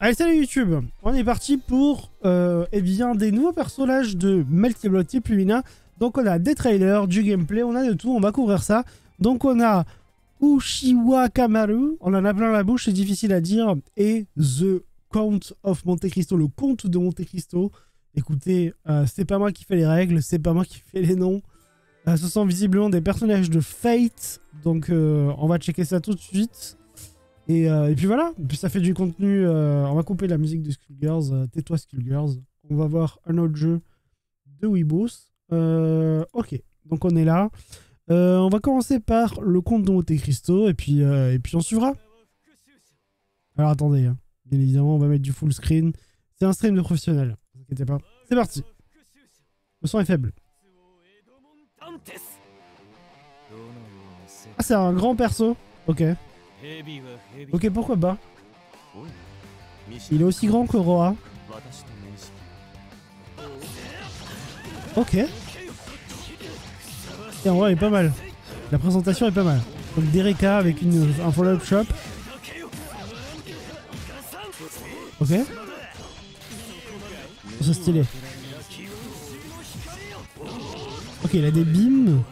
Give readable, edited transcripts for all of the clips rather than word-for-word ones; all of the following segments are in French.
Allez, salut YouTube, on est parti pour eh bien, des nouveaux personnages de Melty Blood Type Lumina. Donc on a des trailers, du gameplay, on a de tout, on va couvrir ça. Donc on a Ushiwakamaru, on en a plein la bouche, c'est difficile à dire, et The Count of Monte Cristo, le Comte de Monte Cristo. Écoutez, c'est pas moi qui fais les règles, c'est pas moi qui fais les noms. Ce sont visiblement des personnages de Fate, donc on va checker ça tout de suite. Et puis voilà, ça fait du contenu, on va couper la musique de Skullgirls, tais-toi Skullgirls, on va voir un autre jeu de Weebos. Ok, donc on est là, on va commencer par le Comte de Monte Cristo et puis on suivra. Alors attendez, hein. Bien évidemment on va mettre du full screen, c'est un stream de professionnel, ne vous inquiétez pas, c'est parti. Le son est faible. Ah c'est un grand perso, ok. Ok, pourquoi pas? Il est aussi grand que Roa. Ok. Et en vrai, il est pas mal. La présentation est pas mal. Donc Dereka avec un follow-up shop. Ok. C'est stylé. Ok, il a des beams.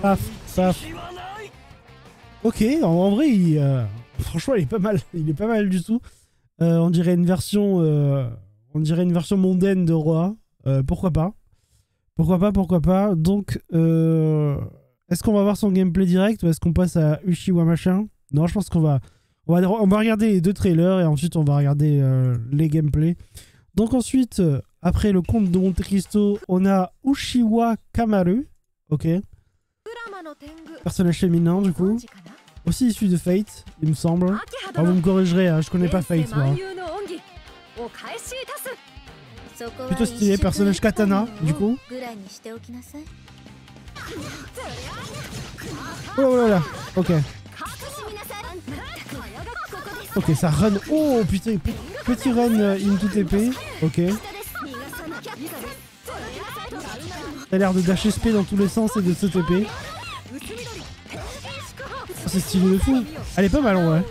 Paf, paf. Ok, en vrai, il, franchement, il est pas mal. Il est pas mal du tout. On dirait une version, mondaine de Roa. Pourquoi pas? Pourquoi pas? Pourquoi pas? Donc, est-ce qu'on va voir son gameplay direct ou est-ce qu'on passe à Ushiwa machin? Non, je pense qu'on va, regarder les deux trailers et ensuite on va regarder les gameplays. Donc ensuite, après le Comte de Monte Cristo, on a Ushiwakamaru. Ok. Personnage féminin du coup, aussi issu de Fate, il me semble. Oh, vous me corrigerez, hein, je connais pas Fate moi. Plutôt stylé, personnage katana du coup. Oh là là là, ok. Ok, ça run, oh putain, petit run into TP, ok. T'as l'air de dash SP dans tous les sens et de se TP. Oh, c'est stylé de fou. Elle est pas mal en vrai.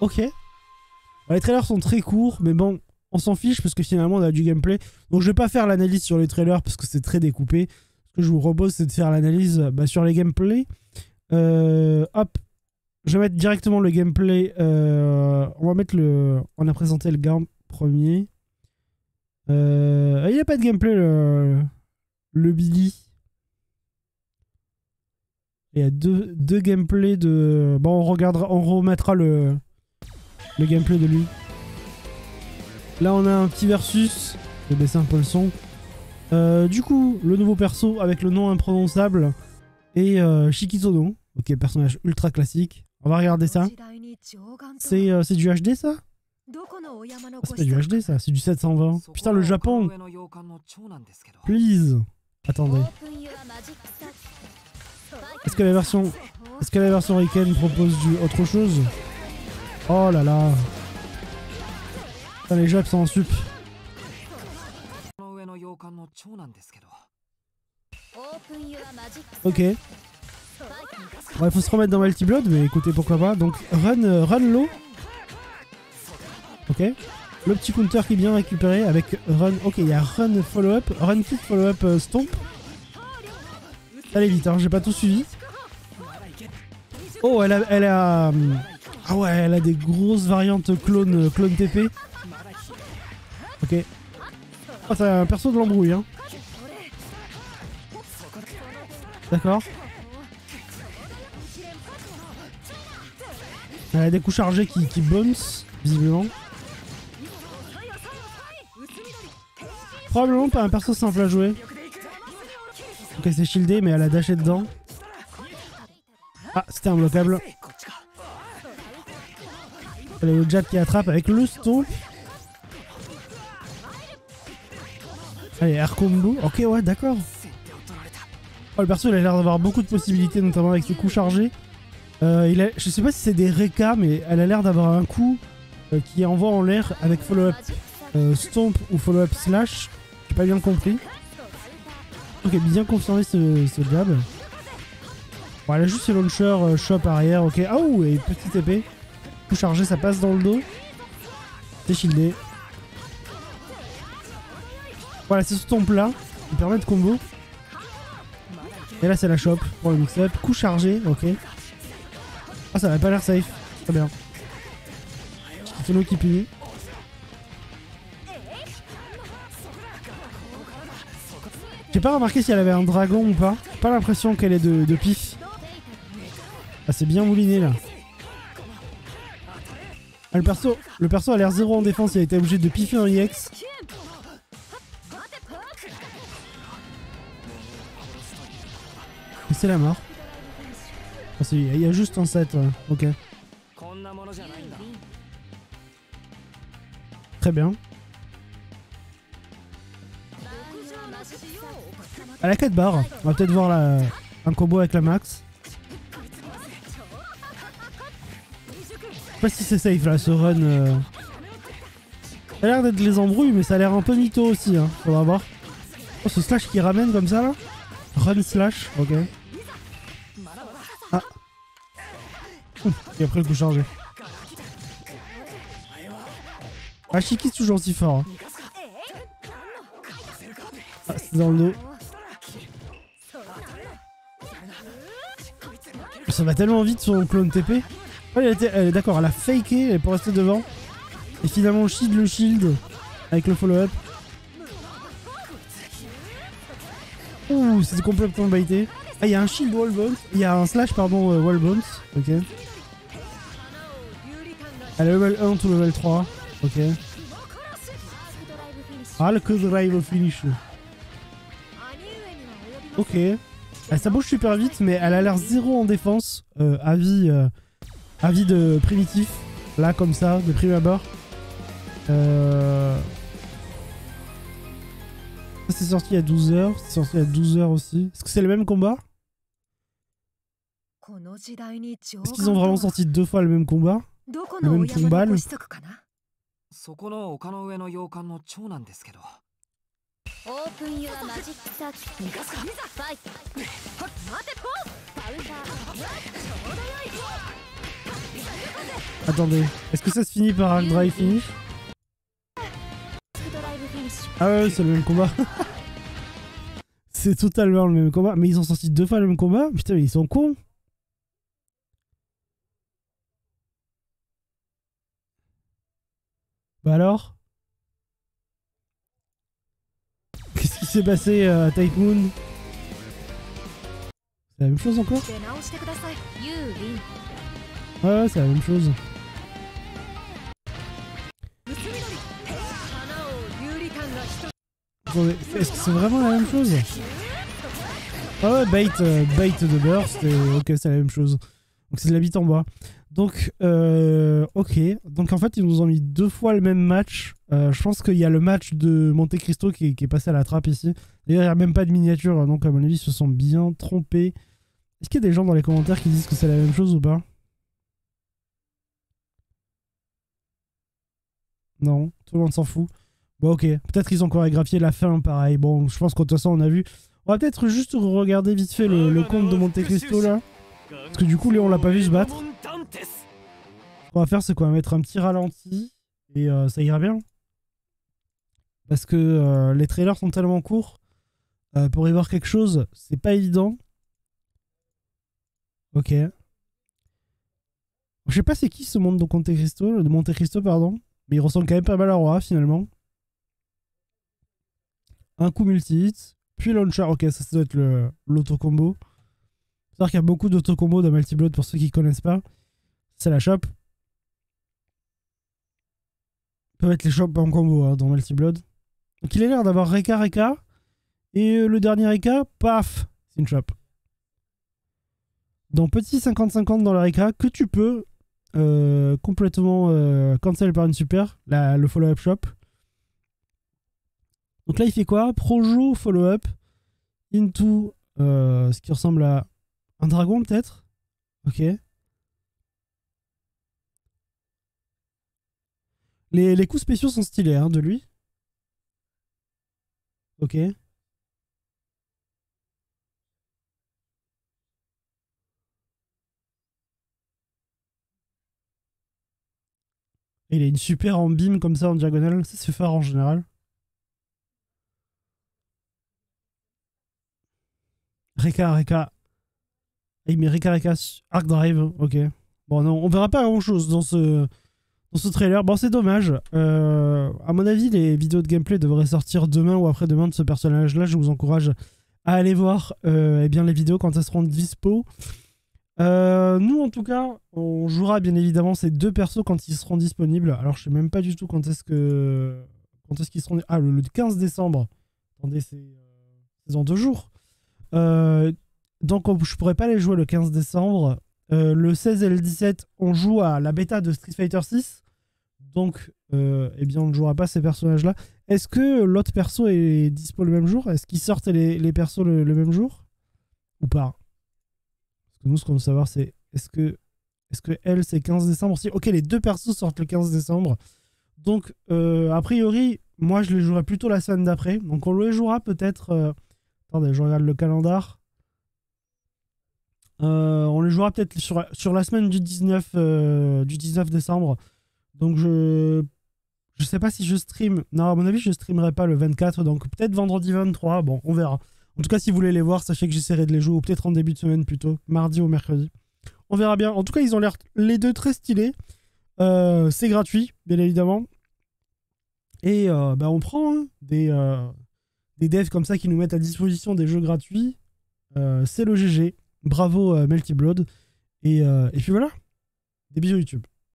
Ok. Les trailers sont très courts, mais bon, on s'en fiche parce que finalement on a du gameplay. Donc je vais pas faire l'analyse sur les trailers parce que c'est très découpé. Ce que je vous propose c'est de faire l'analyse sur les gameplays. Hop. Je vais mettre directement le gameplay. On va mettre le. On a présenté le game premier. Il n'y a pas de gameplay le Billy. Il y a deux gameplays de. Bon, on regardera, on remettra le gameplay de lui. Là, on a un petit versus. Je vais baisser un peu le son. Du coup, le nouveau perso avec le nom imprononçable et Shikisodon. Ok, personnage ultra classique. On va regarder ça. C'est du HD ça? C'est pas du HD ça, c'est du 720. Putain, le Japon. Please. Attendez. Est-ce que la version Riken propose du autre chose? Oh là là. Putain, les Japs sont en sup. Ok. Ouais, faut se remettre dans Melty Blood, mais écoutez, pourquoi pas. Donc, run low. Ok. Le petit counter qui est bien récupéré avec run. Ok, il y a run follow-up, run kick follow-up stomp. Allez vite, hein, j'ai pas tout suivi. Oh, elle a. Ah ouais, elle a des grosses variantes clone TP. Ok. Oh, c'est un perso de l'embrouille, hein. D'accord. Elle a des coups chargés qui bounce, visiblement. Probablement pas un perso simple à jouer. Ok, c'est shieldé, mais elle a dashé dedans. Ah, c'était imbloquable. Elle a le jab qui attrape avec le stomp. Allez, air combo. Ok, ouais, d'accord. Oh, le perso, il a l'air d'avoir beaucoup de possibilités, notamment avec ses coups chargés. Je sais pas si c'est des Rekka, mais elle a l'air d'avoir un coup qui envoie en l'air avec follow-up stomp ou follow-up slash. J'ai pas bien compris. Ok, bien confirmé ce jab. Bon, elle a juste ses launchers, chop arrière, ok. Ah ouh, et petite épée. Coup chargé, ça passe dans le dos. T'es shieldé. Voilà, c'est ce temple là qui permet de combo. Et là, c'est la chope pour le mix-up. Coup chargé, ok. Ah, ça avait pas l'air safe. Très bien. C'est nous qui punit. J'ai pas remarqué si elle avait un dragon ou pas. Pas l'impression qu'elle est de pif. Ah, c'est bien mouliné là. Ah, le perso a l'air zéro en défense. Il a été obligé de piffer un EX. C'est la mort. Ah, il y a juste un set. Ok. Très bien. À la 4 barres, on va peut-être voir un combo avec la max. Je sais pas si c'est safe là ce run. Ça a l'air d'être les embrouilles, mais ça a l'air un peu mytho aussi. Hein. Faudra voir. Oh, ce slash qui ramène comme ça là. Run slash, ok. Ah. Et après le coup chargé. Ah, Shiki c'est toujours aussi fort. Hein. Ah, c'est dans le dos. Ça va tellement vite son clone TP. Oh, d'accord, elle a faké, elle est pour rester devant. Et finalement, on shield le shield avec le follow-up. Ouh, c'est complètement baité. Ah, il y a un shield wall bounce. Il y a un slash, pardon, wall bounce. Ok. Elle est level 1 to level 3. Ok. Ah, le code drive au finish. Ok. Ça bouge super vite, mais elle a l'air zéro en défense. Avis de primitif. Là, comme ça, de prime abord. Ça, c'est sorti à 12h. C'est sorti à 12h aussi. Est-ce que c'est le même combat? Est-ce qu'ils ont vraiment sorti deux fois le même combat? Le même combat? Attendez, est-ce que ça se finit par un drive finish? Ah ouais, c'est le même combat. C'est totalement le même combat. Mais ils ont sorti deux fois le même combat. Putain, mais ils sont cons. Bah alors? Qu'est-ce qui s'est passé à Type Moon? C'est la même chose encore? Ouais, c'est la même chose. Est-ce que c'est vraiment la même chose? Ah ouais, bait de burst, et ok, c'est la même chose. Donc c'est de la bite en bas. Donc, ok. Donc en fait, ils nous ont mis deux fois le même match. Je pense qu'il y a le match de Monte Cristo qui est passé à la trappe ici. D'ailleurs, il n'y a même pas de miniature, donc à mon avis, ils se sont bien trompés. Est-ce qu'il y a des gens dans les commentaires qui disent que c'est la même chose ou pas? Non, tout le monde s'en fout. Bon, ok. Peut-être qu'ils ont chorégraphié la fin, pareil. Bon, je pense qu'en toute façon, on a vu. On va peut-être juste regarder vite fait le compte de Monte Cristo, là. Parce que du coup, Léon, on l'a pas vu se battre. Ce qu'on va faire, c'est qu'on va mettre un petit ralenti. Et ça ira bien. Parce que les trailers sont tellement courts. Pour y voir quelque chose, c'est pas évident. Ok. Je sais pas c'est qui ce monde de Monte Cristo, pardon. Mais il ressemble quand même pas mal à Roa, finalement. Un coup multi-hit, puis launcher. Ok, ça doit être l'auto-combo. C'est-à-dire qu'il y a beaucoup d'auto-combo dans Melty Blood pour ceux qui ne connaissent pas. C'est la chope. Peuvent être les chopes en combo hein, dans Melty Blood. Donc il a l'air d'avoir Reka. Et le dernier Reka, paf, c'est une chope. Dans petit 50-50 dans la Reka, que tu peux complètement cancel par une super, le follow-up shop. Donc là il fait quoi? Projo follow-up into ce qui ressemble à un dragon peut-être. Ok. Les coups spéciaux sont stylés hein, de lui. Ok. Il a une super en beam comme ça en diagonale, c'est fort en général. Reka. Il met Reka Arc Drive, ok. Bon non, on verra pas grand chose dans ce trailer. Bon c'est dommage. À mon avis les vidéos de gameplay devraient sortir demain ou après-demain de ce personnage là. Je vous encourage à aller voir eh bien, les vidéos quand elles seront dispo. Nous en tout cas on jouera bien évidemment ces deux persos quand ils seront disponibles. Alors je sais même pas du tout quand est-ce qu'ils seront. Ah le 15 décembre. Attendez c'est dans 2 jours. Donc je pourrais pas les jouer le 15 décembre. Le 16 et le 17 on joue à la bêta de Street Fighter 6. Donc eh bien on ne jouera pas ces personnages là. Est-ce que l'autre perso est dispo le même jour? Est-ce qu'ils sortent les persos le même jour? Ou pas? Nous, ce qu'on veut savoir, c'est est-ce que elle, c'est 15 décembre aussi? Ok, les deux persos sortent le 15 décembre. Donc, a priori, moi, je les jouerai plutôt la semaine d'après. Donc, on les jouera peut-être... Attendez, je regarde le calendar. On les jouera peut-être sur la semaine du 19 décembre. Donc, je sais pas si je stream. Non, à mon avis, je streamerai pas le 24. Donc, peut-être vendredi 23. Bon, on verra. En tout cas, si vous voulez les voir, sachez que j'essaierai de les jouer, ou peut-être en début de semaine plutôt, mardi ou mercredi. On verra bien. En tout cas, ils ont l'air les deux très stylés. C'est gratuit, bien évidemment. Et bah, on prend hein, des devs comme ça qui nous mettent à disposition des jeux gratuits. C'est le GG. Bravo Melty Blood. Et puis voilà. Des bisous YouTube.